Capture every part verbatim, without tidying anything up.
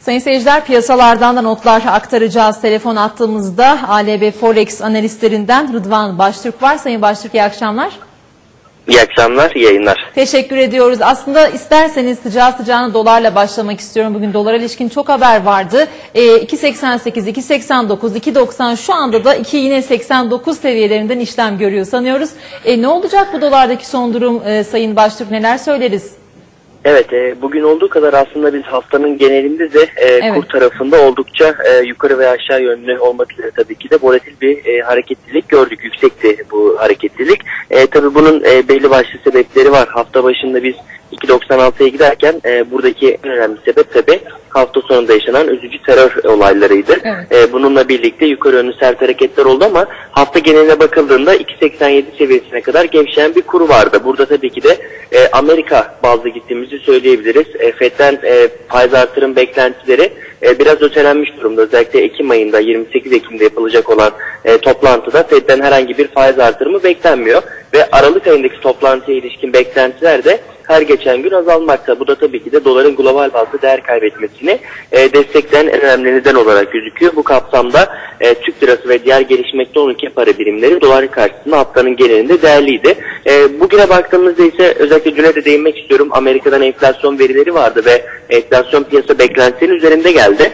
Sayın seyirciler, piyasalardan da notlar aktaracağız. Telefon attığımızda A L B Forex analistlerinden Rıdvan Baştürk var. Sayın Baştürk, iyi akşamlar. İyi akşamlar, iyi yayınlar. Teşekkür ediyoruz. Aslında isterseniz sıcağı sıcağına dolarla başlamak istiyorum. Bugün dolara ilişkin çok haber vardı. E, iki seksen sekiz, iki seksen dokuz, iki doksan, şu anda da iki yine seksen dokuz seviyelerinden işlem görüyor sanıyoruz. E, ne olacak bu dolardaki son durum e, Sayın Baştürk, neler söyleriz? Evet, e, bugün olduğu kadar aslında biz haftanın genelinde de e, evet. kur tarafında oldukça e, yukarı ve aşağı yönlü olmak üzere tabii ki de volatil bir e, hareketlilik gördük. Yüksekti bu hareketlilik. E, tabii bunun e, belli başlı sebepleri var. Hafta başında biz iki doksan altıya giderken e, buradaki en önemli sebep tabii hafta sonunda yaşanan üzücü terör olaylarıydı. Evet. E, bununla birlikte yukarı yönlü sert hareketler oldu ama hafta geneline bakıldığında iki seksen yedi seviyesine kadar gevşeyen bir kuru vardı. Burada tabii ki de e, Amerika bazlı gittiğimizi söyleyebiliriz. E, Fed'den e, faiz artırım beklentileri e, biraz ötelenmiş durumda. Özellikle Ekim ayında, yirmi sekiz Ekim'de yapılacak olan e, toplantıda Fed'den herhangi bir faiz artırımı beklenmiyor. Ve Aralık ayındaki toplantıya ilişkin beklentiler de her geçen gün azalmakta. Bu da tabii ki de doların global bazda değer kaybetmesini e, destekleyen en önemli neden olarak gözüküyor. Bu kapsamda e, Türk lirası ve diğer gelişmekte olan ülke para birimleri dolar karşısında haftanın genelinde değerliydi. E, bugüne baktığımızda ise özellikle düne de değinmek istiyorum. Amerika'dan enflasyon verileri vardı ve enflasyon piyasa beklentilerinin üzerinde geldi.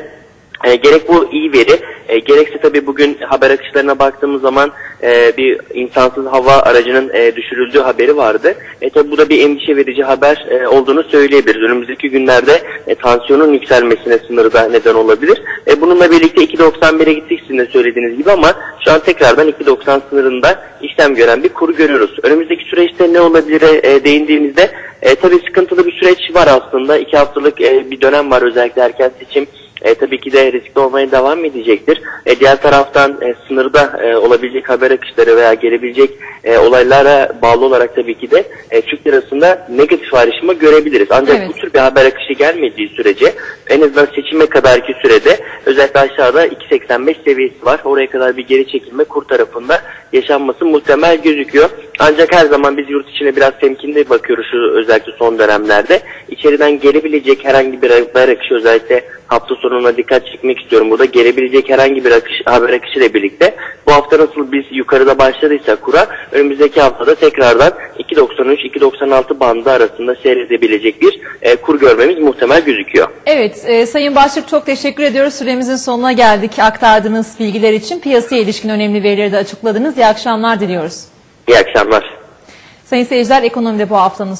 E, gerek bu iyi veri, e, gerekse tabii bugün haber akışlarına baktığımız zaman e, bir insansız hava aracının e, düşürüldüğü haberi vardı. E, tabii bu da bir endişe verici haber e, olduğunu söyleyebiliriz. Önümüzdeki günlerde e, tansiyonun yükselmesine sınırı da neden olabilir. E, bununla birlikte iki doksan bire gittik sizin de söylediğiniz gibi ama şu an tekrardan iki doksan sınırında işlem gören bir kuru görüyoruz. Önümüzdeki süreçte ne olabilir e, değindiğimizde e, tabii sıkıntılı bir süreç var aslında. İki haftalık e, bir dönem var, özellikle erken seçim. E, tabii ki de riskli olmaya devam edecektir. E, diğer taraftan e, sınırda e, olabilecek haber akışları veya gelebilecek e, olaylara bağlı olarak tabii ki de e, Türk lirasında negatif ayrışma görebiliriz. Ancak evet. bu tür bir haber akışı gelmediği sürece en azından seçime kadarki sürede özellikle aşağıda iki seksen beş seviyesi var. Oraya kadar bir geri çekilme kur tarafında yaşanması muhtemel gözüküyor. Ancak her zaman biz yurt içine biraz temkinli bakıyoruz şu, özellikle son dönemlerde. İçeriden gelebilecek herhangi bir haber akışı, özellikle hafta sonuna dikkat çekmek istiyorum. Burada gelebilecek herhangi bir akış, haber akışıyla birlikte bu hafta nasıl biz yukarıda başladıysa kura, önümüzdeki haftada tekrardan iki doksan üç iki doksan altı bandı arasında seyredebilecek bir e, kur görmemiz muhtemel gözüküyor. Evet, e, Sayın Baştürk, çok teşekkür ediyoruz. Süremizin sonuna geldik. Aktardığınız bilgiler için, piyasaya ilişkin önemli verileri de açıkladınız. İyi akşamlar diliyoruz. İyi akşamlar. Sayın seyirciler, ekonomide bu haftanın